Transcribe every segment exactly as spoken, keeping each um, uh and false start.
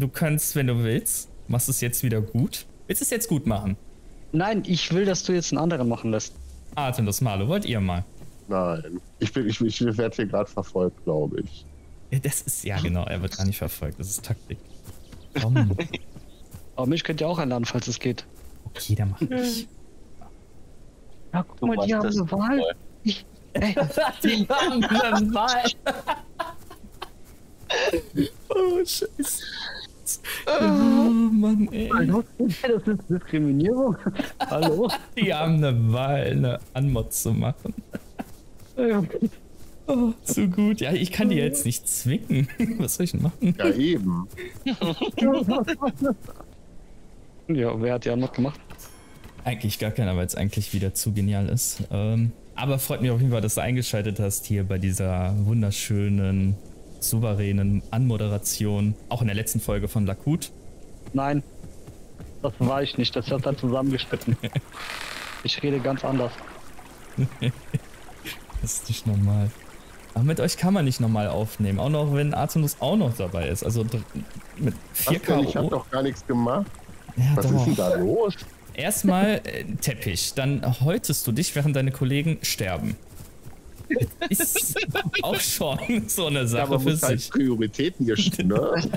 du kannst, wenn du willst, machst es jetzt wieder gut. Willst du es jetzt gut machen? Nein, ich will, dass du jetzt einen anderen machen lässt. Atemlos, Marlo, wollt ihr mal? Nein, ich, bin, ich, ich werde hier gerade verfolgt, glaube ich. Das ist, ja genau, er wird gar nicht verfolgt, das ist Taktik. Komm. Aber mich könnt ihr auch einladen, falls es geht. Okay, dann mach ich. Ja, guck mal, die haben eine Wahl. Ich, ey. Die haben eine Wahl. Oh, Scheiße. Oh, Mann, ey. Hallo? Das ist Diskriminierung. Hallo? Die haben eine Wahl, eine Anmod zu machen. Ja. Oh, so gut. Ja, ich kann die jetzt nicht zwicken. Was soll ich denn machen? Ja, eben. Ja, wer hat die Anmod gemacht? Eigentlich gar keiner, weil es eigentlich wieder zu genial ist. Ähm, aber freut mich auf jeden Fall, dass du eingeschaltet hast hier bei dieser wunderschönen, souveränen Anmoderation, auch in der letzten Folge von Lakut. Nein, das war ich nicht, das hat dann zusammengeschnitten. Ich rede ganz anders. Das ist nicht normal. Aber mit euch kann man nicht normal aufnehmen, auch noch wenn Atemlos auch noch dabei ist. Also mit vier K. Ich hab doch gar nichts gemacht. Ja, was doch. Ist denn da los? Erstmal äh, Teppich, dann häutest du dich, während deine Kollegen sterben. Ist auch schon so eine Sache, ja, für sich. Halt Prioritäten gestellt, ne?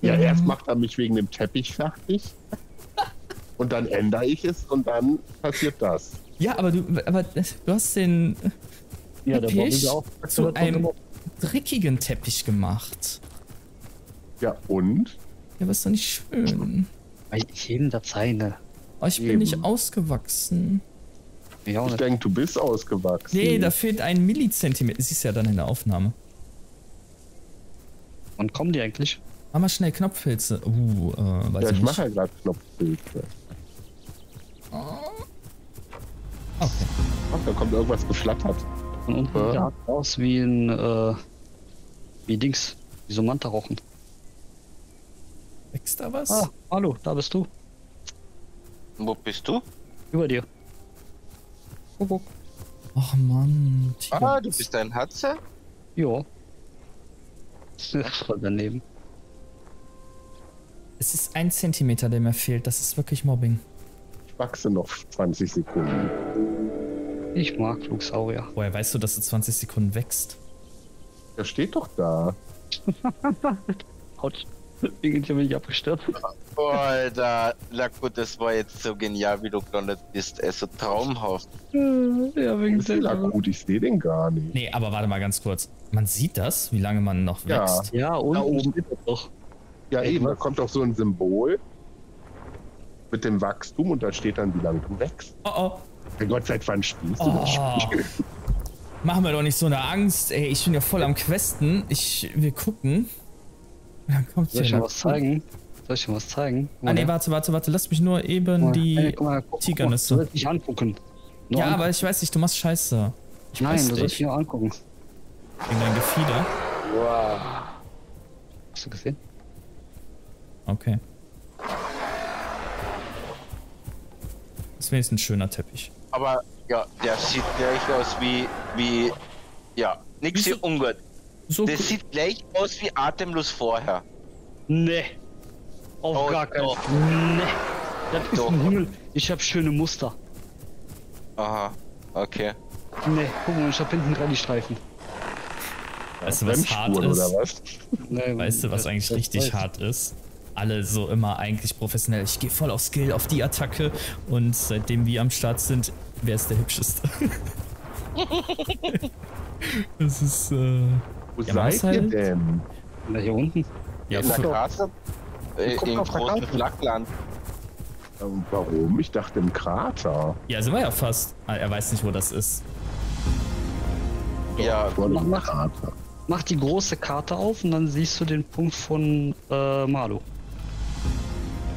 Ja, erst macht er mich wegen dem Teppich fertig und dann ändere ich es und dann passiert das. Ja, aber du, aber du hast den ja, Teppich auch zu einem dreckigen Teppich gemacht. Ja, und? Ja, aber ist doch nicht schön. Ich jedem das seine. Oh, ich bin Eben. nicht ausgewachsen. Ich, ich denke, du bist ausgewachsen. Nee, da fehlt ein Millizentimeter. Siehst du ja dann in der Aufnahme. Wann kommen die eigentlich? Mach mal schnell Knopfpilze. Uh, äh, weiß ja, ich, ich mache ja gerade Knopfpilze. Oh. Okay. Ach, da kommt irgendwas geflattert. Und unten ja. sah aus wie ein, äh, wie Dings, wie so Mantarochen. Wächst da was? Ah, hallo, da bist du. Wo bist du? Über dir. Guck. Ach Mann. Tiger. Ah, du bist ein Hatze? Jo. Voll daneben. Es ist ein Zentimeter, der mir fehlt. Das ist wirklich Mobbing. Ich wachse noch zwanzig Sekunden. Ich mag Luxaurier. Woher weißt du, dass du zwanzig Sekunden wächst? Der steht doch da. Autsch. Irgendwie bin ich abgestürzt. Alter, Lakut, das war jetzt so genial, wie du gelandet bist. Er ist so traumhaft. Ja, wegen dem Lakut, ich sehe den gar nicht. Nee, aber warte mal ganz kurz. Man sieht das, wie lange man noch wächst. Ja, ja und da oben ist das doch. Ja, Ey, eben, was? da kommt doch so ein Symbol mit dem Wachstum und da steht dann, wie lange du wächst. Oh oh. Hey Gott, seit wann spielst du oh. das Spiel? Mach mir doch nicht so eine Angst, ey. Ich bin ja voll am Questen. Ich will gucken. Ja, kommt Soll ich dir was zeigen? Soll ich dir was zeigen? Oder? Ah ne, warte, warte, warte, lass mich nur eben oh, die hey, guck mal, guck, Tigernüsse. Du sollst dich angucken. Nur ja, angucken. Aber ich weiß nicht, du machst Scheiße. Ich Nein, du dich. sollst dich nur angucken. Wegen deinem Gefieder. Wow. Hast du gesehen? Okay. Das wäre jetzt ein schöner Teppich. Aber ja, der sieht gleich aus wie, wie, ja, nix hier ungut. So das cool. sieht gleich aus wie Atemlos vorher. Nee. Auf oh, gar keinen Fall. Nee. Das ist doch ein Himmel. Ich hab schöne Muster. Aha, okay. Nee, guck mal, ich hab hinten gerade die Streifen. Weißt ja, du, was hart ist? Oder was? Nein, weißt du, was das, eigentlich das richtig weiß. hart ist? Alle so immer eigentlich professionell. Ich gehe voll auf Skill, auf die Attacke. Und seitdem wir am Start sind, wer ist der Hübscheste? Das ist, äh... Wo ja, seid ihr halt? denn? Na, hier unten. Ja, in der Krater? Äh, Im großen Flachland. Ähm, warum? Ich dachte im Krater. Ja, sind wir ja fast. Ah, er weiß nicht, wo das ist. Ja, Doch, mach, mach, Krater. mach die große Karte auf und dann siehst du den Punkt von äh, Marlo.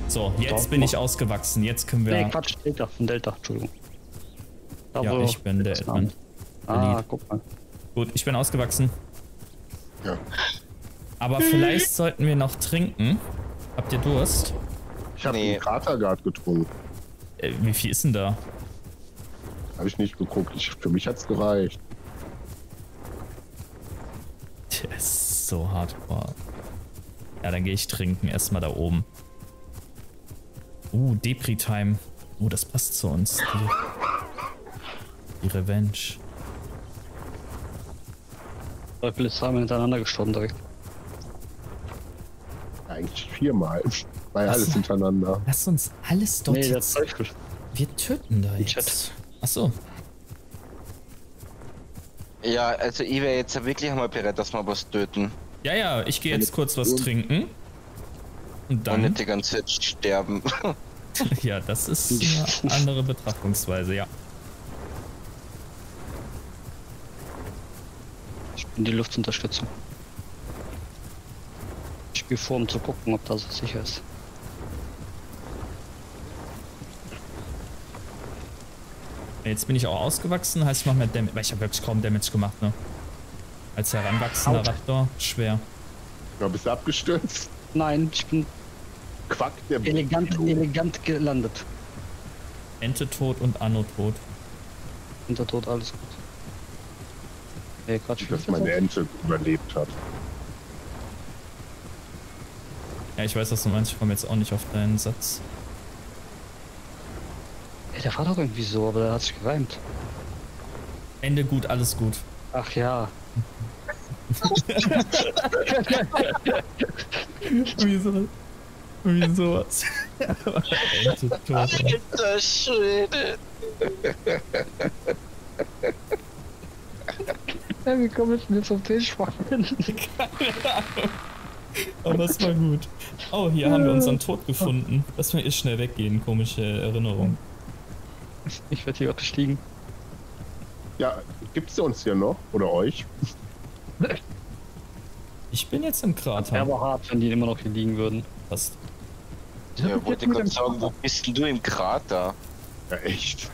So, jetzt Doch, bin ich ausgewachsen. Jetzt können wir... Nee, Quatsch, Delta, von Delta, Entschuldigung. Da ja, ich bin der Edmund. Ah, guck mal. Gut, ich bin ausgewachsen. Ja. Aber vielleicht sollten wir noch trinken. Habt ihr Durst? Ich habe nee. den Krater gerade getrunken. Äh, wie viel ist denn da? Habe ich nicht geguckt. Ich, für mich hat's gereicht. Der ist so hardcore. Ja, dann gehe ich trinken. Erstmal da oben. Uh, Depri-Time. Oh, das passt zu uns. Die, die Revenge. Drei Blitze haben wir hintereinander gestorben direkt. Eigentlich viermal. Weil alles hintereinander. Lass uns alles dort. Nee, das ist gut. Wir töten da jetzt. Achso. Ja, also ich wäre jetzt wirklich mal bereit, dass wir was töten. Ja, ja, ich gehe jetzt kurz was trinken. Und dann. Und nicht die ganze Zeit sterben. Ja, das ist eine andere Betrachtungsweise, ja. Ich bin die Luftunterstützung. Ich spiele vor, um zu gucken, ob das sicher ist. Jetzt bin ich auch ausgewachsen, heißt ich mache mehr Damage. Weil ich habe wirklich kaum Damage gemacht, ne? Als heranwachsender Out. Raptor, schwer. Ja, bist du abgestürzt? Nein, ich bin Quack, der elegant, elegant gelandet. Ente tot und Anno tot. Ente tot, alles gut. Hey, Quatsch, dass meine Ente überlebt hat. Ja, ich weiß, was du meinst. Ich komme jetzt auch nicht auf deinen Satz. Hey, der war doch irgendwie so, aber der hat sich gereimt. Ende gut, alles gut. Ach ja. Wieso? Wieso was? Alter Schwede! Ja, wie kommen wir denn jetzt auf den Schwank? Keine Ahnung. Aber das war gut. Oh, hier haben wir unseren Tod gefunden. Lass mal erst schnell weggehen, komische Erinnerung. Ich werde hier abgestiegen. Ja, gibt's uns hier noch? Oder euch? Ich bin jetzt im Krater. Wäre aber hart, wenn die immer noch hier liegen würden. Passt. Ja, ich wollte gerade sagen, wo bist denn du im Krater? Ja, echt.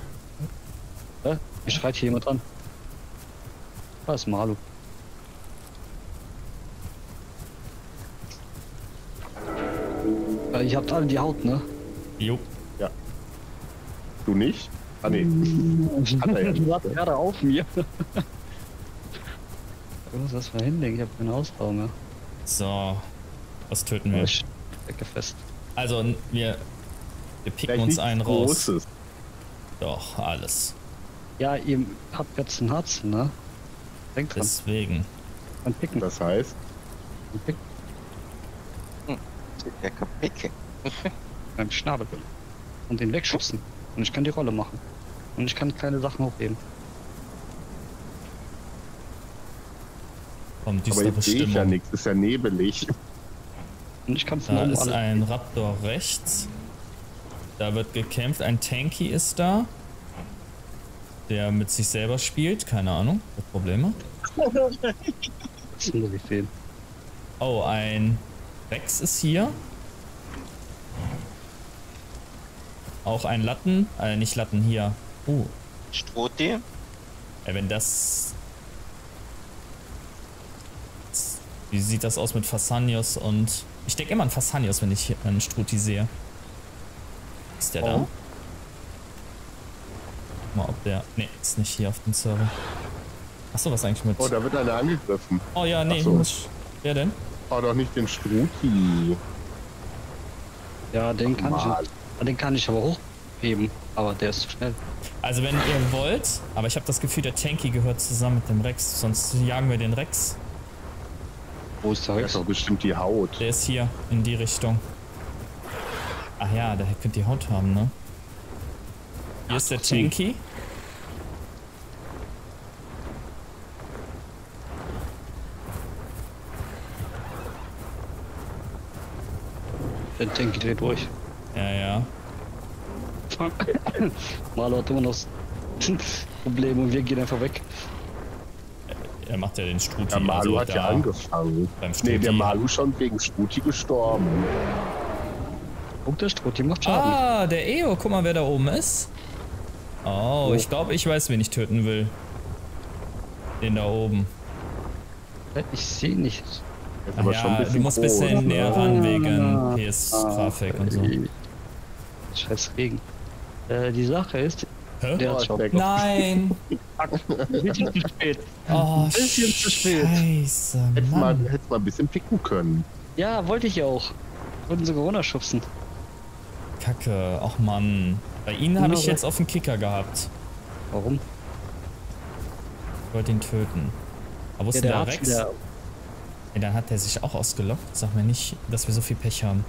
Hä? Ich schreit hier jemand an. Da ist Malu. Ja, ihr habt alle die Haut, ne? Jo. Ja. Du nicht? Ah, nee. Du hast gerade auf mir. Ich muss das mal hinlegen, ich hab keine Ausdauer mehr. So. Was töten wir? Ich stecke fest. Also, wir, wir picken uns einen raus. Großes. Doch, alles. Ja, ihr habt jetzt einen Harzen, ne? Denkt dran. Deswegen. Dann picken. Das heißt? Dann picken. Hm. Der kann picken. Beim Schnabel. Und den wegschubsen. Und ich kann die Rolle machen. Und ich kann kleine Sachen hochheben. Komm, aber jetzt sehe ich ja nichts, ist ja nebelig. Und ich kann's da ist ein Raptor rechts. Da wird gekämpft, ein Tanky ist da. Der mit sich selber spielt, keine Ahnung, hat Probleme. Oh, ein Rex ist hier. Auch ein Latten, äh nicht Latten, hier. Uh. Strohtier? Ja, wenn das... Wie sieht das aus mit Fasanius und... Ich denke immer an Fasanius, wenn ich hier einen Struti sehe. Ist der oh. da? Mal ob der... Ne, ist nicht hier auf dem Server. Achso, was eigentlich mit... Oh, da wird einer angegriffen. Oh ja, nee. So. Muss... Wer denn? Oh, doch nicht den Struti. Ja, den kann ich... Den kann ich aber hochheben. Aber der ist zu schnell. Also wenn ihr wollt... Aber ich habe das Gefühl, der Tanky gehört zusammen mit dem Rex. Sonst jagen wir den Rex. Wo ist der Rex? Das ist doch bestimmt die Haut. Der ist hier, in die Richtung. Ach ja, der könnte die Haut haben, ne? Hier ist der Tanky. Der Tanky dreht durch. Ja, ja. Malo hat immer noch Probleme und wir gehen einfach weg. Er macht ja den Struti. Der Malu also hat ja angefangen. Ne, der Malu schon wegen Struti gestorben. Und der Struti macht Schaden. Ah, der Eo. Guck mal, wer da oben ist. Oh, oh. Ich glaube, ich weiß, wen ich töten will. Den da oben. Ich sehe nicht. Ach ja, du musst ein bisschen groß, näher ran wegen P S-Grafik ah, und so. Scheiß Regen. Äh, die Sache ist... Hä? Der oh, nein! Ein bisschen zu spät. Oh, ein bisschen zu spät. Scheiße, Mann. Hättest mal, hättest mal ein bisschen picken können. Ja, wollte ich ja auch. Wurden sogar runterschubsen. Kacke, ach Mann. Bei ihnen habe ich jetzt auf den Kicker gehabt. Warum? Ich wollte ihn töten. Aber wo ist ja, denn der Rex? Ja, dann hat er sich auch ausgelockt. Sag mir nicht, dass wir so viel Pech haben.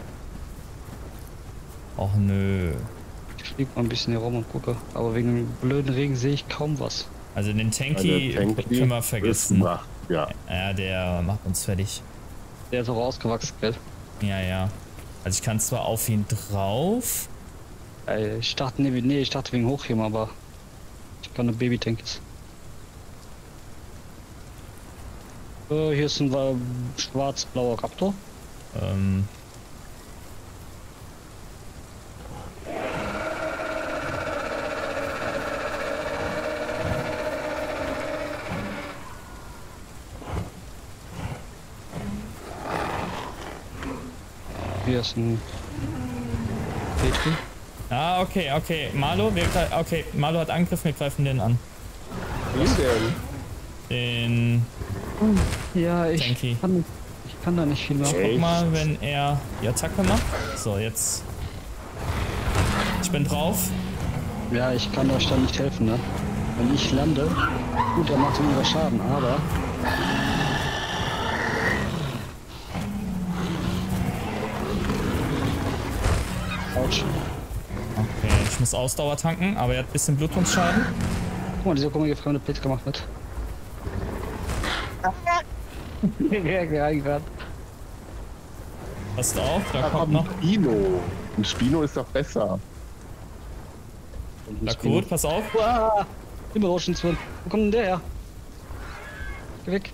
Och nö. Ich fliege mal ein bisschen hier rum und gucke. Aber wegen dem blöden Regen sehe ich kaum was. Also den Tanky, ja, Tanky können wir vergessen. Mal, ja. ja, der macht uns fertig. Der ist auch ausgewachsen, gell? Ja, ja. Also ich kann zwar auf ihn drauf. Ich dachte, nee, nee, ich dachte wegen Hochheben, aber ich kann nur Baby-Tankies. So, hier ist ein schwarz-blauer Raptor. Ähm. Hier ist ein Petri. Ah, okay, okay. Malo, wir okay, Malo hat Angriff, wir greifen den an. Was denn? Den. Ja, ich kann, ich kann da nicht viel machen. Guck mal, wenn er die Attacke macht. So, jetzt. Ich bin drauf. Ja, ich kann euch da nicht helfen, ne? Wenn ich lande, gut, er macht mir Schaden, aber. Autsch. Okay, ich muss Ausdauer tanken, aber er hat ein bisschen Blutungsschaden. Guck mal, dieser komische fremde Blitz gemacht wird. Passt auf, da, da kommt noch. Spino. Ein Spino ist doch besser. Lakot, pass auf. Ah, immer rauschen zu. Wo kommt denn der her? Geh weg.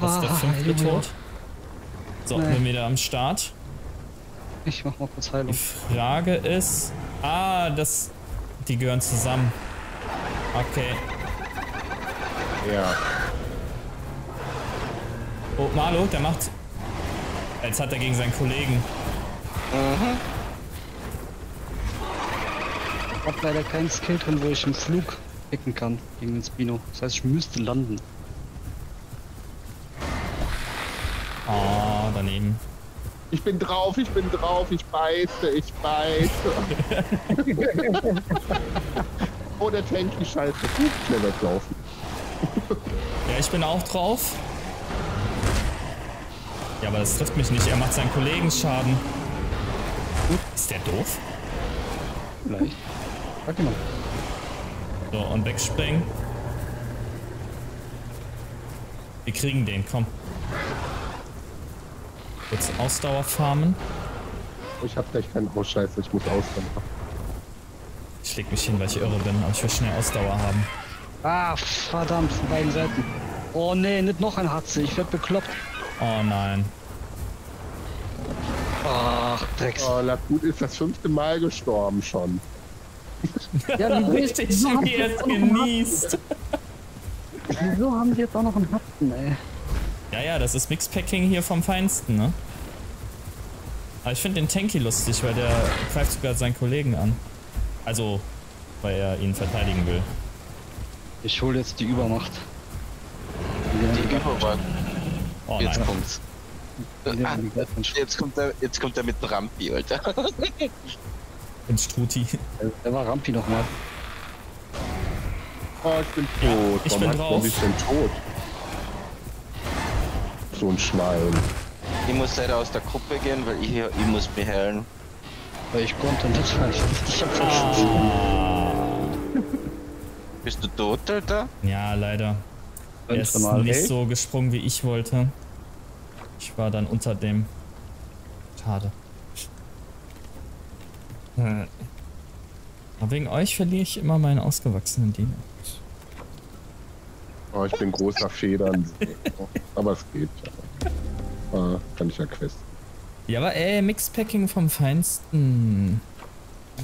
Das ist der fünfte tot. So, wir sind wieder am Start. Ich mach mal kurz Heilung. Die Frage ist. Ah, das. Die gehören zusammen. Okay. Ja. Oh, Malo, der macht. Jetzt hat er gegen seinen Kollegen. Aha. Ich hab leider keinen Skill drin, wo ich im Flug picken kann gegen den Spino. Das heißt, ich müsste landen. Ah, daneben. Ich bin drauf, ich bin drauf, ich beiße, ich beiße. Oh, der Tanky scheiße. Gut, schnell weglaufen. Ja, ich bin auch drauf. Ja, aber das trifft mich nicht. Er macht seinen Kollegen Schaden. Gut, ist der doof? Vielleicht. Sag mal. So, und wegspringen. Wir kriegen den, komm. Kurz Ausdauer farmen. Ich hab gleich keinen Hausscheiße, ich muss Ausdauer haben. Ich leg mich hin, weil ich irre bin, aber ich will schnell Ausdauer haben. Ah, verdammt, von beiden Seiten. Oh nee, nicht noch ein Hatze, ich werd bekloppt. Oh nein. Ach, Drecks. Oh, Lakut ist das fünfte Mal gestorben schon. Ja, wie richtig, wie er es genießt. Wieso haben sie jetzt auch noch einen Hatzen, ey? Ja, ja, das ist Mixpacking hier vom Feinsten, ne? Aber ich finde den Tanky lustig, weil der greift sogar seinen Kollegen an. Also, weil er ihn verteidigen will. Ich hole jetzt die Übermacht. Die Übermacht. Oh, jetzt nein. kommt's. Ah, jetzt kommt er, jetzt kommt er mit Rampi, Alter. Und Struti. Er war Rampi nochmal. Oh, ich bin tot. Ich bin drauf. Ich bin tot. So ein Schleim. Ich muss leider aus der Gruppe gehen, weil ich hier, ich muss mich heilen. Weil ich konnte nicht heilen. Ich hab verschwunden. Oh. Bist du tot, Alter? Ja, leider. Er ist nicht so gesprungen, wie ich wollte. Ich war dann unter dem. Schade. Aber wegen euch verliere ich immer meine ausgewachsenen Diener. Oh, ich bin großer Federn. Aber es geht. Ah, kann ich ja questen. Ja, aber ey, Mixpacking vom Feinsten.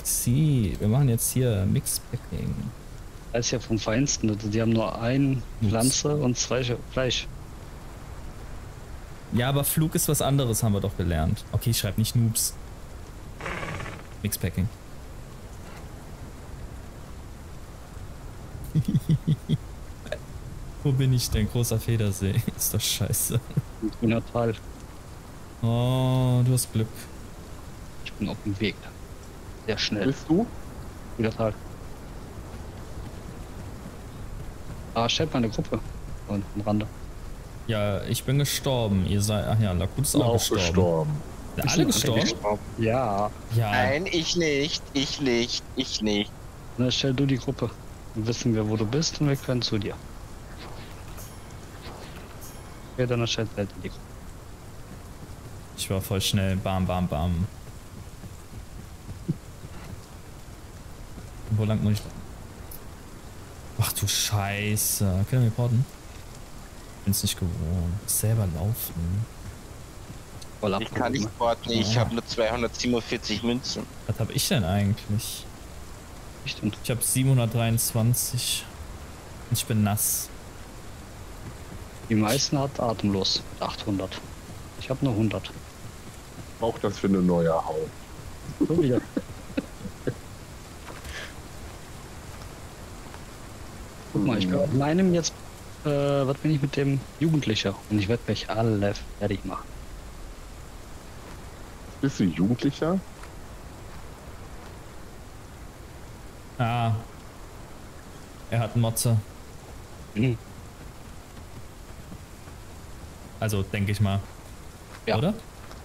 Sie, wir machen jetzt hier Mixpacking. Das ist ja vom Feinsten, die haben nur eine Pflanze und zwei Fleisch. Ja, aber Flug ist was anderes, haben wir doch gelernt. Okay, ich schreibe nicht Noobs. Mixpacking. Wo bin ich denn? Großer Federsee. Ist doch scheiße. Grüner Tal. Oh, du hast Glück. Ich bin auf dem Weg. Sehr schnell. Bist du? Wie das halt. Ah, stellt mal eine Gruppe. Und am Rande. Ja, ich bin gestorben. Ihr seid. Ach ja, Lakut ist auch gestorben. gestorben. Sind alle gestorben? gestorben? Ja. ja. Nein, ich nicht. Ich nicht. Ich nicht. Na, stell du die Gruppe. Dann wissen wir, wo du bist und wir können zu dir. Ja, dann erstellt halt die Gruppe. Ich war voll schnell. Bam, bam, bam. Wo lang muss ich. Ach du Scheiße. Können wir porten? Bin's nicht gewohnt. Selber laufen. Voll ich kann nicht porten. Ich ah. habe nur zweihundertsiebenundvierzig Münzen. Was habe ich denn eigentlich? Stimmt. Ich habe siebenhundertdreiundzwanzig. Ich bin nass. Die meisten hat atemlos. achthundert. Ich habe nur hundert. Braucht das für eine neue Hau. So wieder. Guck mal, ich bin auf meinem jetzt. Äh, was bin ich mit dem Jugendlicher? Und ich werde mich alle fertig machen. Bist du Jugendlicher? Ah. Er hat Motze. Mhm. Also, denke ich mal. Ja. Oder?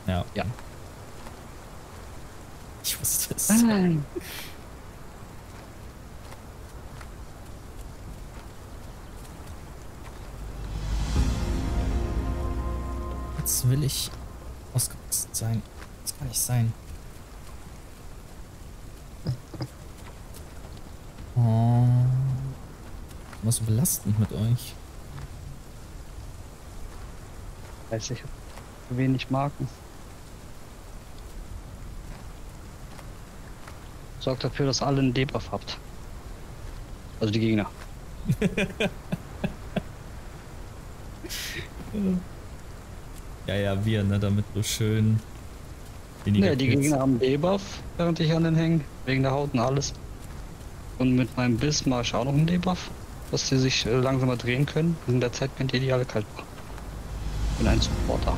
Ja. Ja. Ich wusste es. Nein. Jetzt will ich ausgerüstet sein. Das kann nicht sein. Oh. Was so belastend mit euch. Weiß ich, zu wenig Marken. Sorgt dafür, dass alle einen Debuff habt. Also die Gegner. Ja, ja, wir, ne, damit so schön. Ne, die Gegner haben Debuff, während ich an den hängen, wegen der Haut und alles. Und mit meinem Biss mache ich auch noch einen Debuff, dass die sich langsamer drehen können. In der Zeit könnt ihr die alle kalt machen. Ich bin ein Supporter.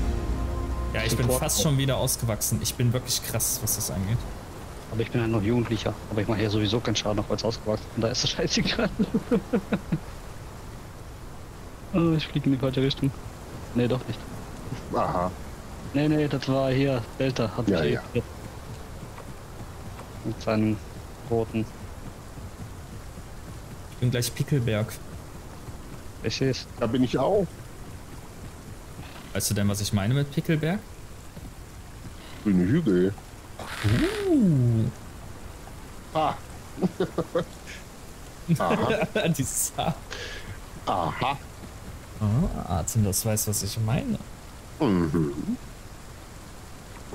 Ja, ich Support bin fast schon wieder ausgewachsen. Ich bin wirklich krass, was das angeht. Aber ich bin ja noch Jugendlicher. Aber ich mache ja sowieso keinen Schaden, auch als ausgewachsen. Und da ist das scheißegal. Oh, ich fliege in die falsche Richtung. Ne, doch nicht. Aha. Ne, ne, das war hier. Delta hat ja, ja. Mit seinem roten. Ich bin gleich Pickelberg. Ich seh's. Da bin ich auch. Weißt du denn, was ich meine mit Pickelberg? Grüne Hügel. Uh. Ah. Aha. Die Saar. Aha. Oh, Atemlos weiß, was ich meine. Mhm.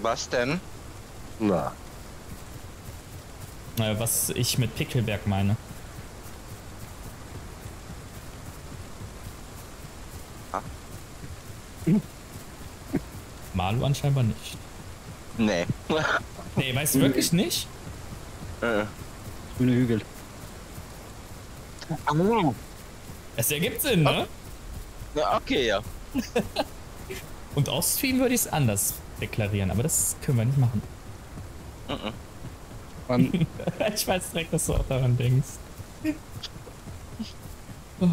Was denn? Na. Na, was ich mit Pickelberg meine. Malu anscheinend nicht. Nee. Nee, weißt du wirklich nicht? Äh. Grüne Hügel. Es ergibt Sinn, ne? Ja, okay, ja. Und auf Stream würde ich es anders deklarieren, aber das können wir nicht machen. Mhm. Ich weiß direkt, dass du auch daran denkst. Oh.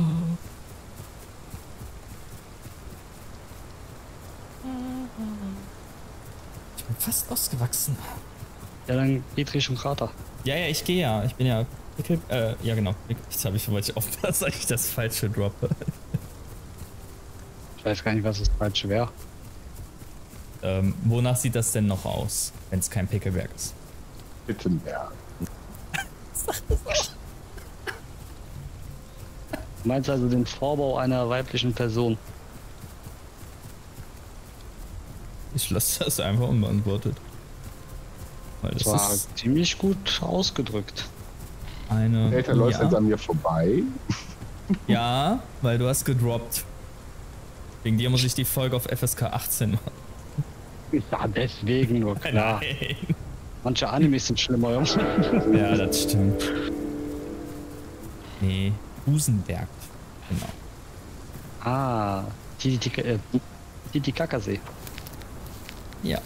Ich bin fast ausgewachsen. Ja, dann geht Richtung Krater. Ja, ja, ich gehe ja. Ich bin ja. Pickel, äh, ja, genau. Jetzt habe ich, wollte ich aufpassen, dass ich das Falsche droppe. Ich weiß gar nicht, was das Falsche wäre. Ähm, wonach sieht das denn noch aus, wenn es kein Pickelberg ist? Pickelberg. Sag das auch. Du meinst also den Vorbau einer weiblichen Person? Ich lasse das einfach unbeantwortet. Weil das, das war ist ziemlich gut ausgedrückt. Eine. Alter, läuft jetzt an mir vorbei. Ja, weil du hast gedroppt. Wegen dir muss ich die Folge auf F S K achtzehn machen. Ja, deswegen nur klar. Nein. Manche Animes sind schlimmer, Jungs. Ja, das stimmt. Nee, Busenberg. Genau. Ah, Titicacasee. Ja.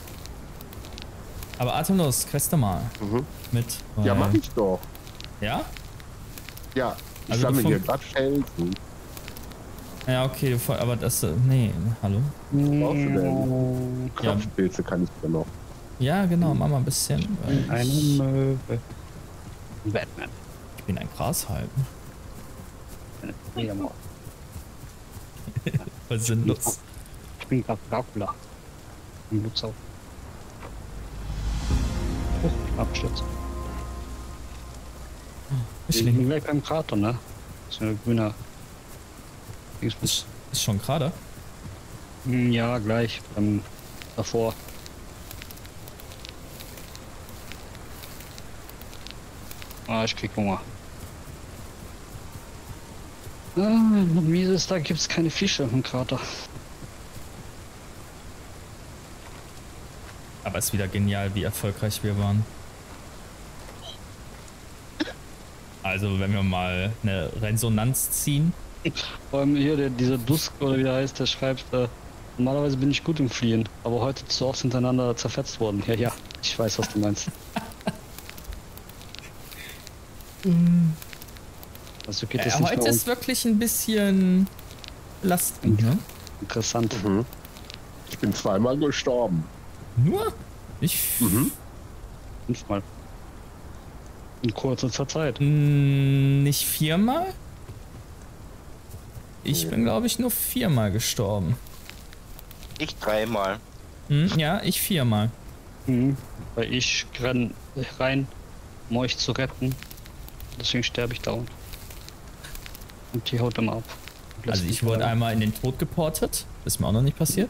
Aber atemlos, queste mal. Mhm. Mit. Ja, mach ich doch. Ja? Ja, ich also sammle hier gerade Felsen. Ja, okay, aber das... Nee, hallo? Was brauchst du denn? Ja. Kann ich dir noch. Ja, genau, mach mal ein bisschen. Ich bin ein Möwe. Batman. Ich bin ein Grashalm. Was ist Lutz? Ich bin gerade Dracula. Und Lutz auch. Abschütze. Ich liege gleich beim Krater, ne? Das ist ein grüner. Ist, ist schon Krater? Ja, gleich. Ähm, davor. Ah, ich krieg Hunger. Ah, mieses, da gibt's keine Fische im Krater. Aber es ist wieder genial, wie erfolgreich wir waren. Also, wenn wir mal eine Resonanz ziehen. Vor allem hier, der, dieser Dusk, oder wie der heißt, der schreibt, äh, normalerweise bin ich gut im Fliehen, aber heute zu oft hintereinander zerfetzt worden. Ja, ja, ich weiß, was du meinst. Also geht das äh, heute ist wirklich ein bisschen lastig, ne? Interessant. Mhm. Ich bin zweimal gestorben. Nur? Ich... Mhm. Fünfmal. In kurzer Zeit. Mm, nicht viermal? Ich bin, glaube ich, nur viermal gestorben. Ich dreimal. Hm, ja, ich viermal. Mhm. Weil ich renn rein, um euch zu retten. Deswegen sterbe ich dauernd. Und die haut immer ab. Also ich wurde rein. einmal in den Tod geportet. Ist mir auch noch nicht passiert.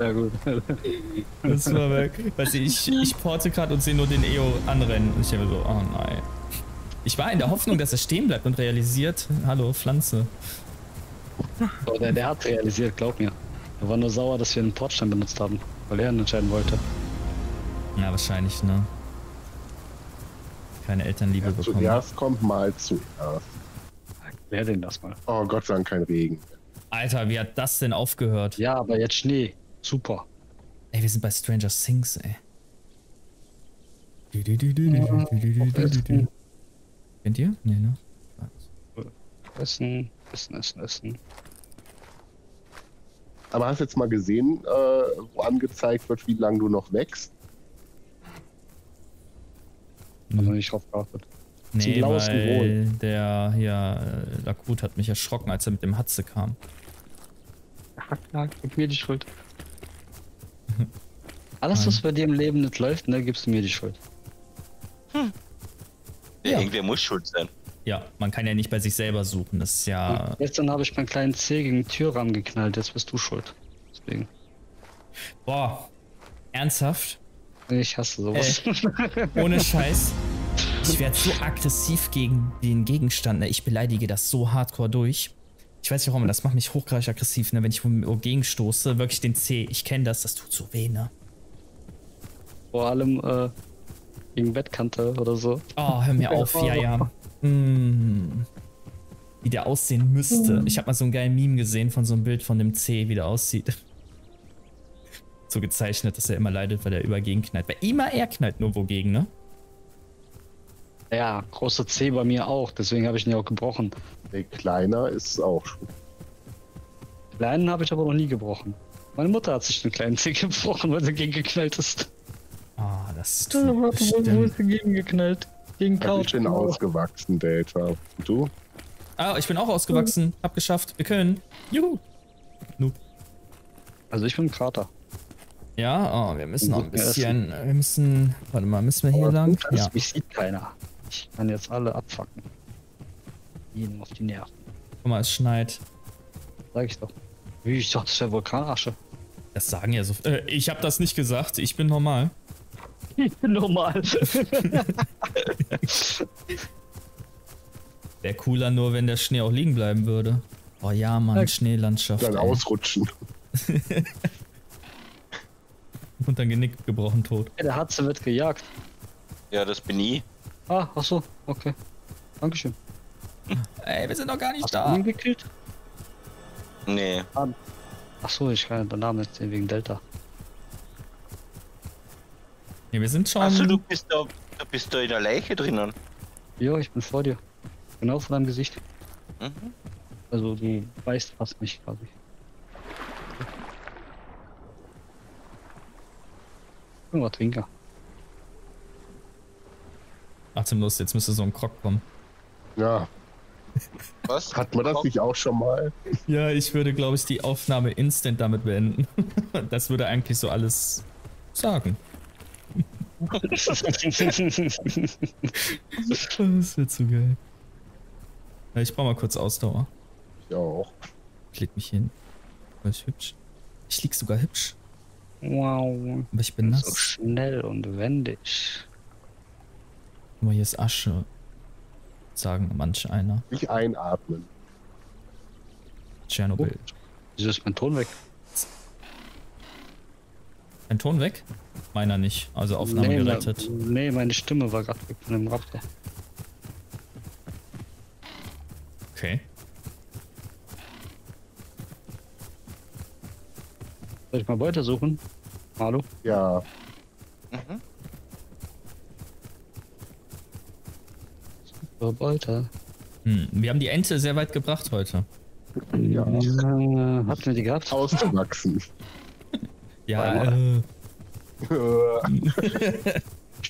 Ja, gut. Das war weg. Weißt du, ich, ich porte gerade und sehe nur den E O anrennen. Und ich habe so, oh nein. Ich war in der Hoffnung, dass er stehen bleibt und realisiert, hallo, Pflanze. Oh, der, der hat realisiert, glaub mir. Er war nur sauer, dass wir einen Portstein benutzt haben, weil er ihn entscheiden wollte. Ja, wahrscheinlich, ne? Keine Elternliebe ja, bekommen. Zuerst kommt mal zuerst. Erklär denn das mal. Oh Gott sei Dank kein Regen. Alter, wie hat das denn aufgehört? Ja, aber jetzt Schnee. Super. Ey, wir sind bei Stranger Things, ey. Du, du, du, du, du, du, du, du, du. Kennt ihr? Nee, ne? Essen, essen, essen, essen. Aber hast du jetzt mal gesehen, äh, wo angezeigt wird, wie lange du noch wächst? Also nicht drauf geachtet. Nee, weil der hier, Lakut hat mich erschrocken, als er mit dem Hatze kam. Ja, gib mir die Schuld. Alles, was bei dir im Leben nicht läuft, ne, gibst du mir die Schuld. Hm. Ja. Irgendwer muss schuld sein. Ja, man kann ja nicht bei sich selber suchen, das ist ja... Und gestern habe ich meinen kleinen Zeh gegen den Türrahmen geknallt, jetzt bist du schuld. Deswegen. Boah, ernsthaft? Ich hasse sowas. Ey, ohne Scheiß. Ich werde so aggressiv gegen den Gegenstand, ne? Ich beleidige das so hardcore durch. Ich weiß nicht warum, das macht mich hochgradig aggressiv, ne? Wenn ich gegen stoße, wirklich den Zeh. Ich kenne das, das tut so weh, ne? Vor allem, äh... gegen Bettkante oder so. Oh, hör mir auf, ja, ja. Mm. Wie der aussehen müsste. Ich habe mal so einen geilen Meme gesehen von so einem Bild von dem C, wie der aussieht. So gezeichnet, dass er immer leidet, weil er übergegen knallt. Weil immer er knallt nur wogegen, ne? Ja, großer C bei mir auch, deswegen habe ich ihn ja auch gebrochen. Der Kleiner ist auch schon. Kleinen habe ich aber noch nie gebrochen. Meine Mutter hat sich den kleinen C gebrochen, weil sie gegen geknallt ist. Ah, oh, das ist du hast gegen geknallt. Gegen Couch. Ich bin ausgewachsen, Delta. Und du? Ah, ich bin auch ausgewachsen. Hab geschafft. Wir können. Juhu. Noob. Also ich bin Krater. Ja, oh, wir müssen noch ein bisschen. Essen. Wir müssen. Warte mal, müssen wir hier oh, lang? Ja. Mich sieht keiner. Ich kann jetzt alle abfacken. Jeden auf die Nerven. Guck mal, es schneit. Sag ich doch. Wie ich dachte, das wäre Vulkanasche. Das sagen ja so. Äh, ich hab das nicht gesagt. Ich bin normal. Ich bin normal. Wäre cooler nur, wenn der Schnee auch liegen bleiben würde. Oh ja, Mann, ja, Schneelandschaft. Dann ey. Ausrutschen. Und dann Genick gebrochen tot. Ja, der Hatze wird gejagt. Ja, das bin ich. Ah, ach so, okay. Dankeschön. Ey, wir sind noch gar nicht Hast da. Hast du ihn gekillt? Nee. Ah, Achso, ich kann den Namen jetzt sehen wegen Delta. Ne, wir sind schon. Achso, du bist da, du bist da in der Leiche drinnen. Jo, ich bin vor dir. Genau vor deinem Gesicht. Mhm. Also du weißt fast nicht, glaube ich. Oh, Trinker. Atemlos, jetzt müsste so ein Krog kommen. Ja. Was? Hat man das nicht auch schon mal? Ja, ich würde, glaube ich, die Aufnahme instant damit beenden. Das würde eigentlich so alles sagen. Das wird zu geil. Ja, ich brauche mal kurz Ausdauer. Ich auch. Ich leg mich hin. War ich hübsch? Ich lieg sogar hübsch. Wow. Aber ich bin nass. So schnell und wendig. Guck mal, hier ist Asche. Sagen manch einer. Nicht einatmen. Tschernobyl. Oh. Wieso ist mein Ton weg? Mein Ton weg? Meiner nicht. Also Aufnahme nee, gerettet. Nee, meine Stimme war gerade weg von dem Raptor. Okay. Soll ich mal Beute suchen? Hallo? Ja. Mhm. Beute. Hm, wir haben die Ente sehr weit gebracht heute. Ja. Ja, hatten wir die gehabt? Ausgewachsen. Ja, äh. ich, bin,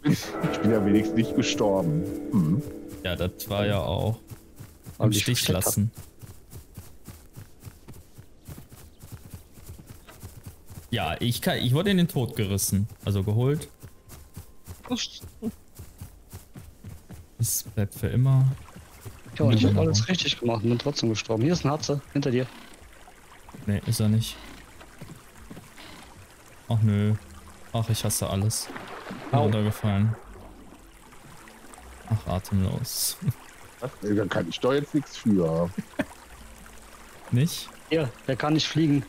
ich bin ja wenigstens nicht gestorben. Hm. Ja, das war ja auch am Stich lassen. Ja, ich kann, ich wurde in den Tod gerissen. Also geholt. Das bleibt für immer. Ja, und ich habe alles richtig gemacht und bin trotzdem gestorben. Hier ist ein Harzer, hinter dir. Nee, ist er nicht. Ach nö. Ach, ich hasse alles. Bin runtergefallen. Ach, atemlos. Nee, da kann ich doch jetzt nichts für. Nicht? Ja, der kann nicht fliegen.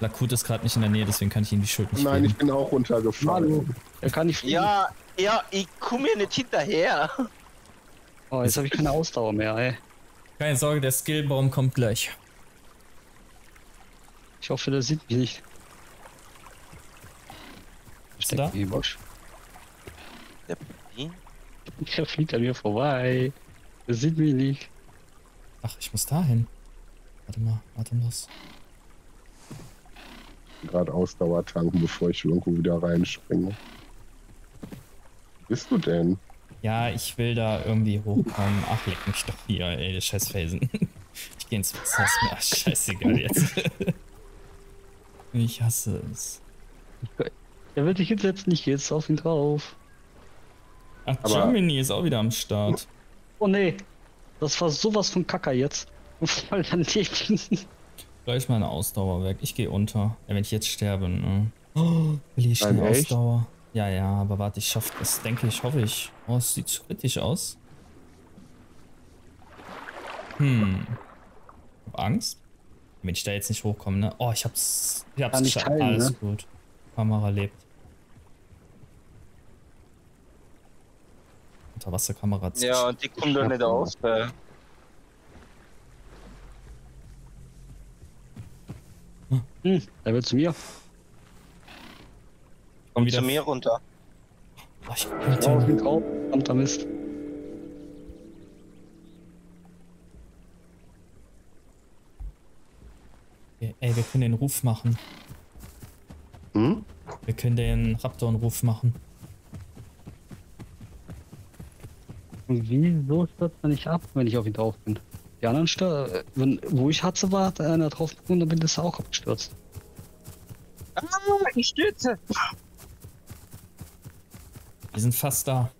Lakut ist gerade nicht in der Nähe, deswegen kann ich ihm die Schuld nicht Nein, geben. Ich bin auch runtergefallen. Mann, der kann nicht fliegen. Ja, ja, ich komme hier nicht hinterher. Oh, jetzt habe ich keine Ausdauer mehr, ey. Keine Sorge, der Skillbaum kommt gleich. Ich hoffe, der sieht mich nicht. Bist du da? Der fliegt an mir vorbei. Der sieht mich nicht. Ach, ich muss da hin. Warte mal, warte mal. Gerade Ausdauer tanken, bevor ich irgendwo wieder reinspringe. Wo bist du denn? Ja, ich will da irgendwie hochkommen. Ach, leck mich doch hier, ey, der Scheißfelsen. Ich geh ins Wasser. Ach, scheißegal jetzt. Ich hasse es. Er will dich hinsetzen, ich geh jetzt auf ihn drauf. Ach, aber Germany ist auch wieder am Start. Oh nee, das war sowas von Kacker jetzt. Voll daneben. Gleich meine Ausdauer weg. Ich gehe unter. Ja, wenn ich jetzt sterbe, ne? Oh, will ich eine Ausdauer. Ja, ja, aber warte, ich schaff das, denke ich, hoffe ich. Oh, es sieht so kritisch aus. Hm. Ich hab Angst. Wenn ich da jetzt nicht hochkomme, ne? Oh, ich hab's. Ich hab's geschafft. Alles ne? Gut. Kamera lebt. Unterwasserkamera. Ja, und die kommt doch nicht aus, weil. Hm, er will zu mir. Komm wieder zu mir runter. Oh, ich bin drauf, verdammter Mist. Okay, ey, wir können den Ruf machen. Hm? Wir können den Raptor-Ruf machen. Und wieso stürzt man nicht ab, wenn ich auf ihn drauf bin? Die anderen Stör, wenn, wo ich Hatze war, hat einer drauf gekommen, dann bin ich auch abgestürzt. Ah, ich stürze! Wir sind fast da.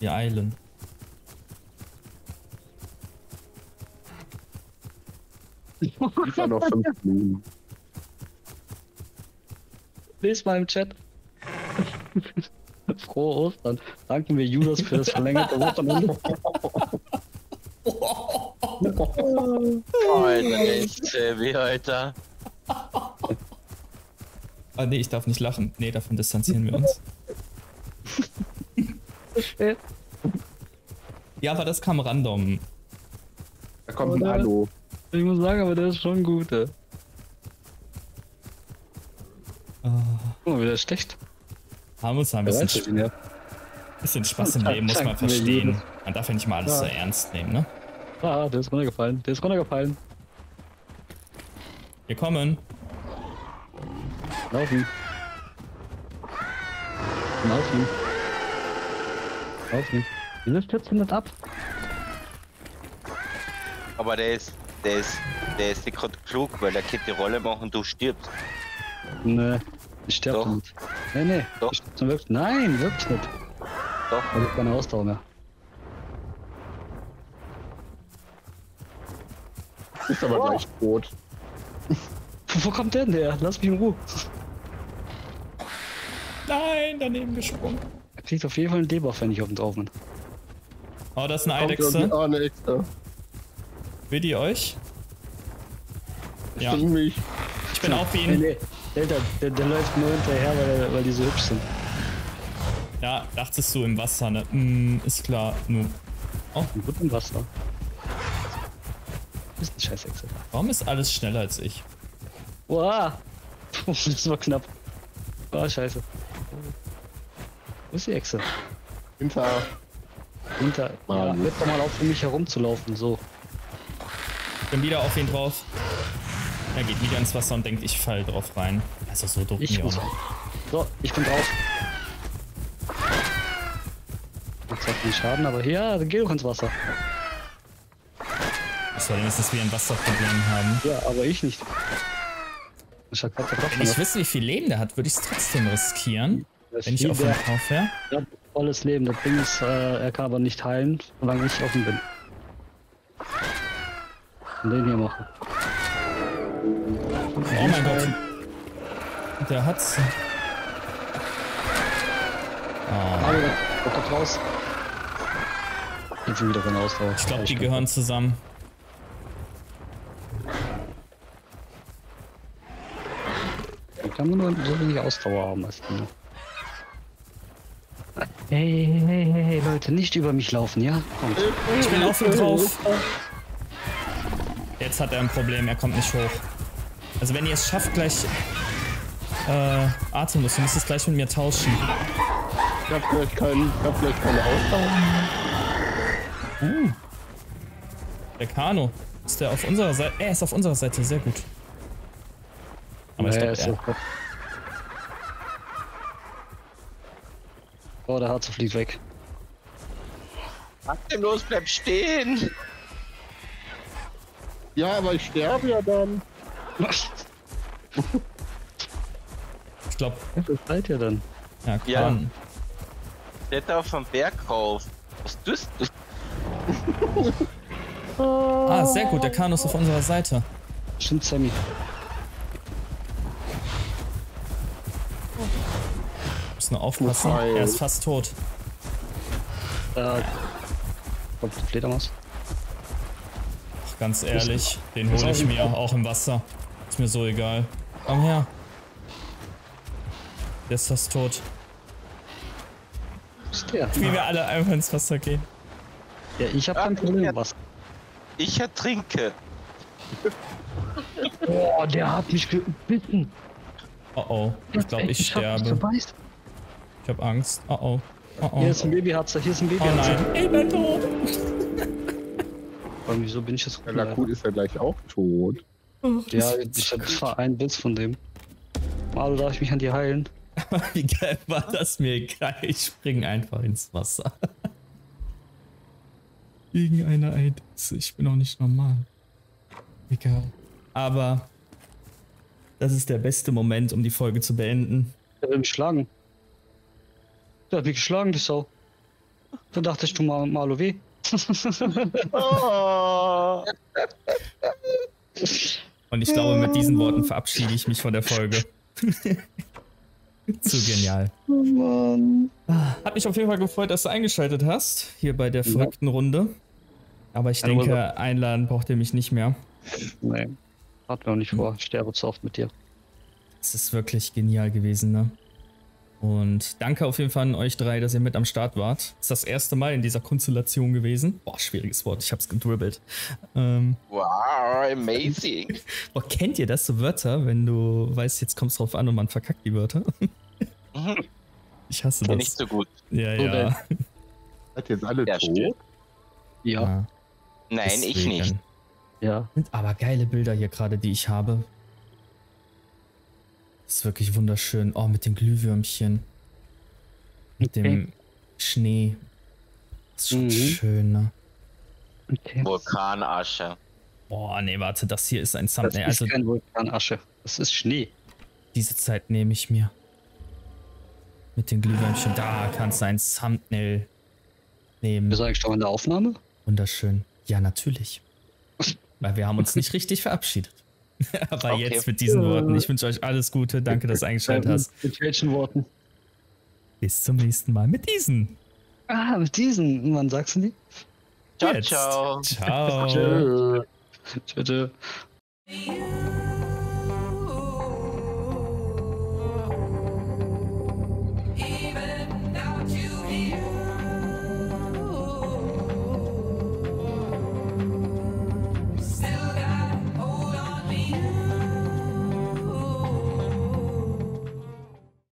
Wir eilen. Ich war noch fünf Minuten. Lies mal im Chat. Frohe Ostern. Danken wir Judas für das verlängerte Wochenende. Alter, Alter, wie Alter. Ah ne, ich darf nicht lachen. Ne, davon distanzieren wir uns. Ja, aber das kam random. Da kommt ein Hallo. Ich muss sagen, aber der ist schon gut. äh, schlecht. Haben uns ein bisschen, Sp ja. bisschen Spaß im Leben, muss man verstehen. Man darf ja nicht mal alles ja. so ernst nehmen, ne? Ah, der ist runtergefallen, der ist runtergefallen. Wir kommen. Laufen. Laufen. Laufen. Wieso stürzen das ab? Aber der ist, der ist, der ist nicht gerade klug, weil er kann die Rolle machen, du stirbst. Nee, ich sterb doch nicht. Nee, nee, doch. Ich sterb zum wirklich. Nein, wirklich nicht. Doch. Da gibt keine Ausdauer mehr. Ist aber oh. gleich tot. Wo kommt der denn her? Lass mich in Ruhe. Nein, daneben gesprungen. Er kriegt auf jeden Fall einen Debuff, wenn ich auf den drauf bin. Oh, das ist eine Eidechse. Oh, eine Echse. Will die euch? Ja. Ich bin, mich. Ich bin auf ihn. Nee, nee. Delta, der, der läuft nur hinterher, weil, weil die so hübsch sind. Ja, dachtest du im Wasser, ne? Mm, ist klar, nur. Oh, gut im Wasser. Das ist ein Scheiß-Echse. Warum ist alles schneller als ich? Wow, das war knapp. Ah, scheiße. Wo ist die Echse? Hinter. Hinter. Ja, hört doch mal auf, um mich herumzulaufen, so. Ich bin wieder auf ihn drauf. Er geht wieder ins Wasser und denkt, ich fall drauf rein. Also so doof. Ich muss. So, ich bin drauf. Jetzt hat viel Schaden, aber ja, dann geh doch ins Wasser. Das war wenigstens, dass wir ein Wasserproblem haben. Ja, aber ich nicht. Ich Wenn ich wüsste, wie viel Leben der hat, würde ich es trotzdem riskieren. Das wenn ich auf ihn drauf wäre. Ja, volles Leben, das Ding ist, äh, er kann aber nicht heilen, solange ich offen bin. Und den hier machen. Oh mein Nein. Gott. Der hat's. Oh. Alter, der kommt raus. Geht schon wieder von Ausdauer. Ich glaube, die gehören zusammen. Ich kann nur so wenig Ausdauer haben als die. Hey, hey, hey, hey, Leute, nicht über mich laufen, ja? Kommt. Ich bin auf ihn drauf. Jetzt hat er ein Problem, er kommt nicht hoch. Also wenn ihr es schafft, gleich äh, atemlos, du müsst es gleich mit mir tauschen. Ich hab vielleicht, kein, ich hab vielleicht keine Ausdauer. Uh. Der Kano, ist der auf unserer Seite? Er ist auf unserer Seite, sehr gut. Aber naja, ich glaub, er. Oh, der Harze fliegt weg. Atemlos, bleib stehen! Ja, aber ich sterbe ja dann. Ich glaube, das seid ihr dann. Ja, komm. Ja. Kletter vom Berg rauf. Was tust du? Ah, sehr gut. Der Kanu ist auf unserer Seite. Stimmt, Sammy. Muss nur aufpassen. Oh, er ist fast tot. Da kommt die Fledermaus. Ganz ehrlich, den hole ich mir auch im Wasser. Ist mir so egal. Komm her. Der ist fast tot. Wie wir alle einfach ins Wasser gehen. Ja, ich hab kein Problem im Wasser. Ich ertrinke. Boah, der hat mich gebissen. Oh oh, ich glaube, ich sterbe. Ich hab Angst. Oh oh. Oh, oh. Hier ist ein Babyharzer, hier ist ein Babyharzer. Oh nein, ich bin tot. Aber wieso bin ich das? Der Lakut ist ja gleich auch tot. Ja, ich hatte einen Blitz von dem. Malu, darf ich mich an dir heilen? Wie geil war das? Mir egal, ich spring einfach ins Wasser. Wegen einer Eidechse. Ich bin auch nicht normal. Egal. Aber das ist der beste Moment, um die Folge zu beenden. Der will mich schlagen. Der hat mich geschlagen, die Sau. Dann dachte ich, du mal Malu weh. Oh. Und ich glaube, mit diesen Worten verabschiede ich mich von der Folge. Zu genial. Oh Mann. Hat mich auf jeden Fall gefreut, dass du eingeschaltet hast, hier bei der verrückten ja. Runde. Aber ich denke, ja, einladen braucht ihr mich nicht mehr. Nein, hat mir auch nicht vor. Hm. Ich sterbe zu oft mit dir. Es ist wirklich genial gewesen, ne? Und danke auf jeden Fall an euch drei, dass ihr mit am Start wart. Ist das erste Mal in dieser Konstellation gewesen. Boah, schwieriges Wort, ich hab's gedribbelt. Ähm, wow, amazing. Boah, kennt ihr das, so Wörter, wenn du weißt, jetzt kommt's drauf an und man verkackt die Wörter? Mhm. Ich hasse das. Nicht so gut. Ja, so ja. Seid jetzt alle ja, tot? Ja. ja. Nein, Deswegen. ich nicht. Ja. Sind aber geile Bilder hier gerade, die ich habe. Das ist wirklich wunderschön. Oh, mit den Glühwürmchen. Mit okay. dem Schnee. Das ist schon mhm. schön, ne? Okay. Vulkanasche. Boah, nee, warte, das hier ist ein Thumbnail. Das nee, ist also kein Vulkanasche. Das ist Schnee. Diese Zeit nehme ich mir. Mit den Glühwürmchen. Da kannst du ein Thumbnail nehmen. Bist du eigentlich schon in der Aufnahme? Wunderschön. Ja, natürlich. Weil wir haben uns nicht richtig verabschiedet. Aber okay. jetzt mit diesen Worten. Ich wünsche euch alles Gute. Danke, dass du eingeschaltet hast. Mit welchen Worten? Bis zum nächsten Mal. Mit diesen. Ah, mit diesen. Wann sagst du die? Ciao, ciao. Ciao. Ciao. Ciao.